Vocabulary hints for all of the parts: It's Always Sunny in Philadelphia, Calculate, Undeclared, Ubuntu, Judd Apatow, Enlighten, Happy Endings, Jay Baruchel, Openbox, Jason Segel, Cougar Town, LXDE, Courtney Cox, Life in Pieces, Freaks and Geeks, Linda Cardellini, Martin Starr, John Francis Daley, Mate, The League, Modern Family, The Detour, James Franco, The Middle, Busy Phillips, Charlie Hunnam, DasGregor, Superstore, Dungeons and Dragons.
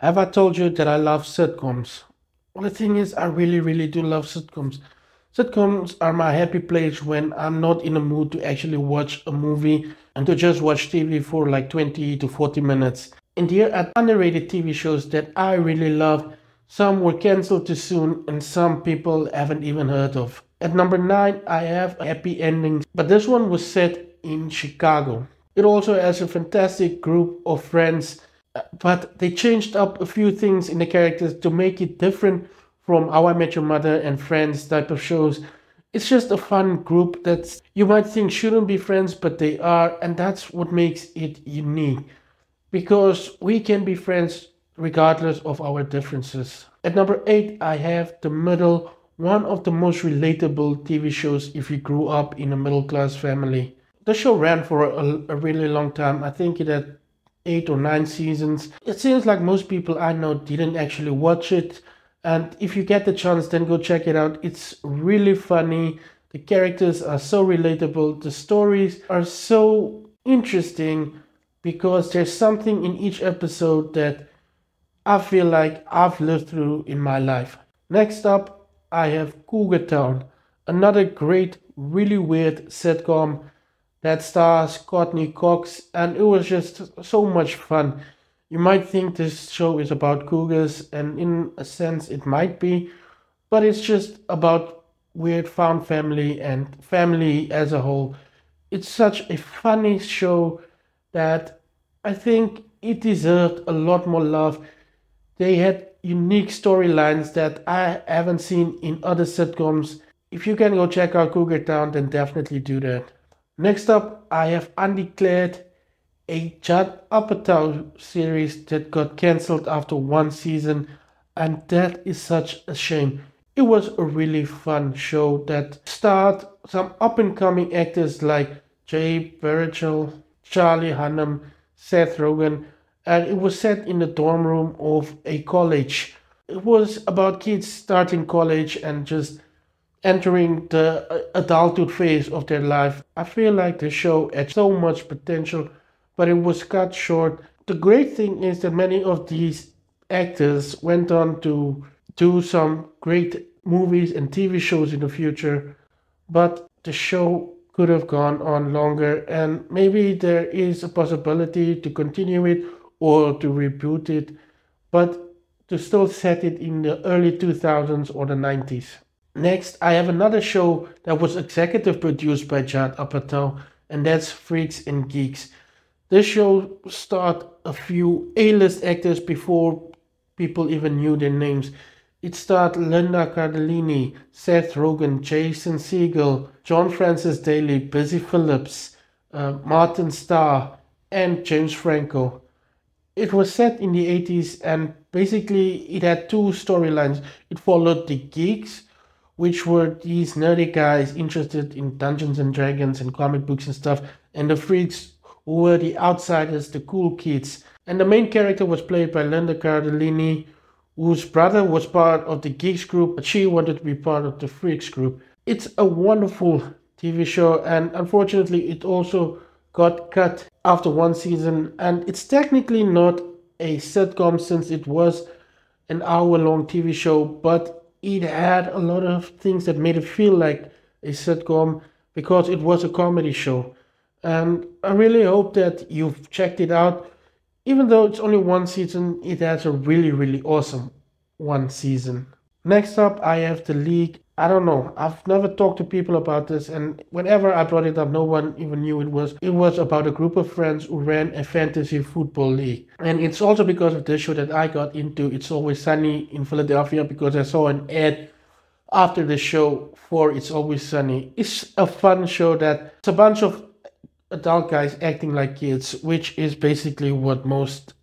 Have I told you that I love sitcoms? Well, the thing is, I really, really do love sitcoms. Sitcoms are my happy place when I'm not in a mood to actually watch a movie and to just watch TV for like 20 to 40 minutes. And here are underrated TV shows that I really love. Some were cancelled too soon and some people haven't even heard of. At number 9, I have Happy Endings, but this one was set in Chicago. It also has a fantastic group of friends, but they changed up a few things in the characters to make it different from How I Met Your Mother and Friends type of shows. It's just a fun group that you might think shouldn't be friends, but they are, and that's what makes it unique, because we can be friends regardless of our differences. At number 8, I have The Middle, one of the most relatable TV shows if you grew up in a middle-class family. The show ran for a really long time. I think it had 8 or 9 seasons. It seems like most people I know didn't actually watch it. And if you get the chance, then go check it out. It's really funny. The characters are so relatable. The stories are so interesting because there's something in each episode that I feel like I've lived through in my life. Next up, I have Cougar Town, another great, really weird sitcom that stars Courtney Cox, and it was just so much fun. You might think this show is about cougars, and in a sense it might be, but it's just about weird found family and family as a whole. It's such a funny show that I think it deserved a lot more love. They had unique storylines that I haven't seen in other sitcoms. If you can go check out Cougar Town, then definitely do that. Next up, I have Undeclared, a Judd Apatow series that got cancelled after 1 season, and that is such a shame. It was a really fun show that starred some up-and-coming actors like Jay Baruchel, Charlie Hunnam, Seth Rogen, and it was set in the dorm room of a college. It was about kids starting college and just entering the adulthood phase of their life. I feel like the show had so much potential, but it was cut short. The great thing is that many of these actors went on to do some great movies and TV shows in the future, but the show could have gone on longer, and maybe there is a possibility to continue it or to reboot it, but to still set it in the early 2000s or the 90s. Next, I have another show that was executive produced by Judd Apatow, and that's Freaks and Geeks. This show starred a few A-list actors before people even knew their names. It starred Linda Cardellini, Seth Rogen, Jason Segel, John Francis Daley, Busy Phillips, Martin Starr, and James Franco. It was set in the 80s, and basically it had 2 storylines. It followed the geeks, which were these nerdy guys interested in Dungeons and Dragons and comic books and stuff, and the freaks, who were the outsiders, the cool kids. And the main character was played by Linda Cardellini, whose brother was part of the geeks group, but she wanted to be part of the freaks group. It's a wonderful TV show, and unfortunately it also got cut after 1 season, and it's technically not a sitcom since it was an hour-long TV show, but it had a lot of things that made it feel like a sitcom because it was a comedy show. And I really hope that you've checked it out. Even though it's only 1 season, it has a really, really awesome 1 season. Next up, I have The League. I don't know, I've never talked to people about this, and whenever I brought it up, no one even knew it was. It was about a group of friends who ran a fantasy football league. And it's also because of this show that I got into It's Always Sunny in Philadelphia, because I saw an ad after the show for It's Always Sunny. It's a fun show that it's a bunch of adult guys acting like kids, which is basically what most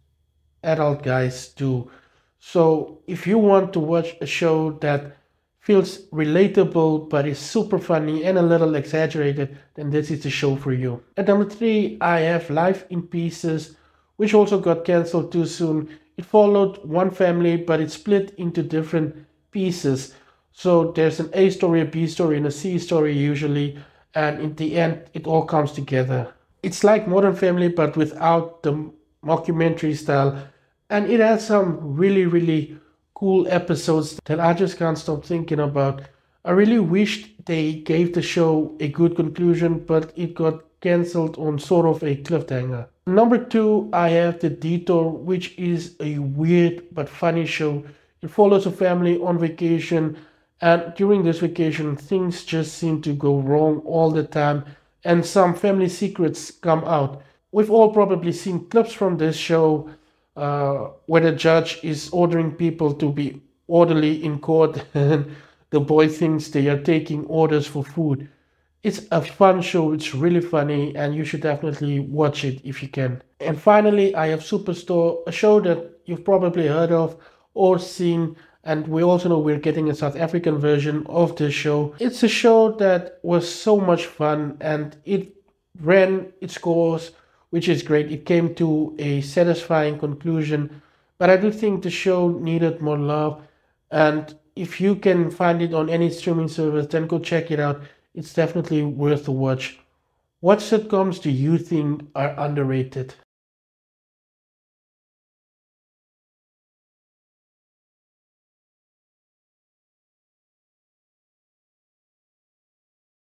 adult guys do. So if you want to watch a show that feels relatable but is super funny and a little exaggerated, then this is the show for you. At number 3, I have Life in Pieces, which also got cancelled too soon. It followed one family, but it split into different pieces. So there's an A story, a B story, and a C story usually, and in the end it all comes together. It's like Modern Family but without the mockumentary style, And it has some really, really cool episodes that I just can't stop thinking about. I really wished they gave the show a good conclusion, but it got cancelled on sort of a cliffhanger. Number 2, I have The Detour, which is a weird but funny show. It follows a family on vacation, and during this vacation things just seem to go wrong all the time, and some family secrets come out. We've all probably seen clips from this show where the judge is ordering people to be orderly in court and the boy thinks they are taking orders for food. It's a fun show, it's really funny, and you should definitely watch it if you can. And finally, I have Superstore, a show that you've probably heard of or seen, and we also know we're getting a South African version of this show. It's a show that was so much fun, and it ran its course, which is great. It came to a satisfying conclusion, but I do think the show needed more love, and if you can find it on any streaming service, then go check it out. It's definitely worth a watch. What sitcoms do you think are underrated?